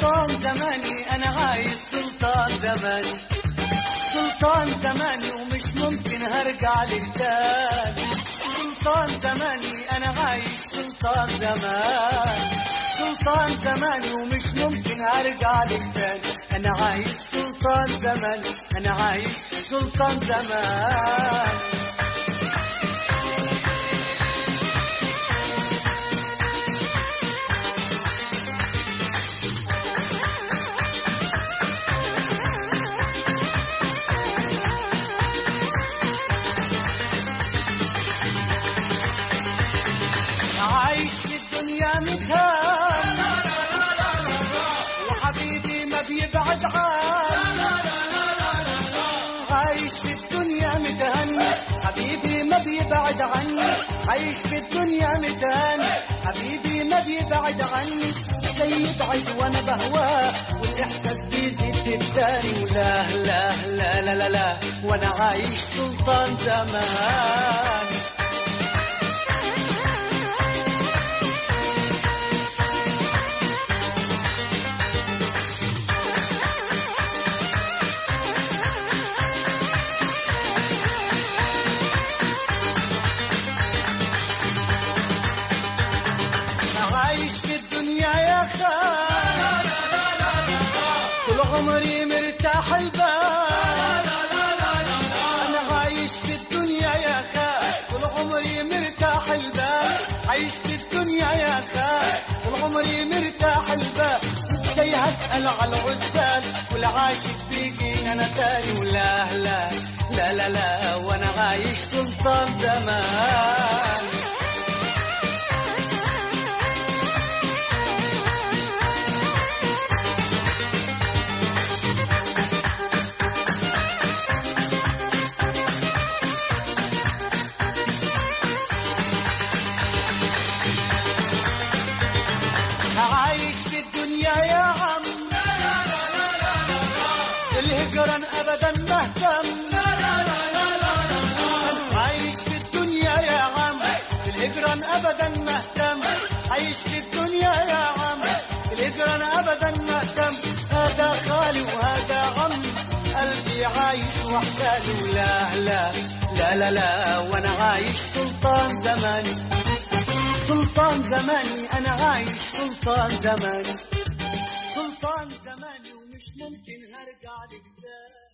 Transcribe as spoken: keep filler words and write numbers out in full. سلطان زماني، أنا عايز سلطان زماني، سلطان زماني ومش ممكن هرجع لك تاني. سلطان زماني أنا عايز سلطان زماني، سلطان زماني ومش ممكن هرجع لك تاني. أنا عايز سلطان زماني، أنا عايز سلطان زماني. عايش في الدنيا متهان وحبيبي ما بيبعد عن، عايش في الدنيا متهان حبيبي ما بيبعد عني، عايش في الدنيا متهان حبيبي ما بيبعد عني. زي بعيد وانا بهواه والاحساس بيزيد التاني، ولا لا لا لا لا لا وانا عايش سلطان زماني. عايش في الدنيا يا خال طول عمري مرتاح البال، انا عايش في الدنيا يا خال طول عمري مرتاح البال، عايش في الدنيا يا خال طول عمري مرتاح البال. ازاي هسأل على العزال والعاشق بيجينا انا تاني، ولا لا لا لا لا وانا عايش سلطان زمان. عايش في الدنيا يا عم الهجران ابدا مهتم، عايش في الدنيا يا عم الهجران ابدا مهتم، عايش في الدنيا يا عم الهجران ابدا مهتم. هذا خالي وهذا عمي قلبي عايش وحداني، ولا لا لا لا لا وانا عايش سلطان زماني، سلطان زماني أنا عايش سلطان زماني، سلطان زماني ومش ممكن هرجع لك تاني.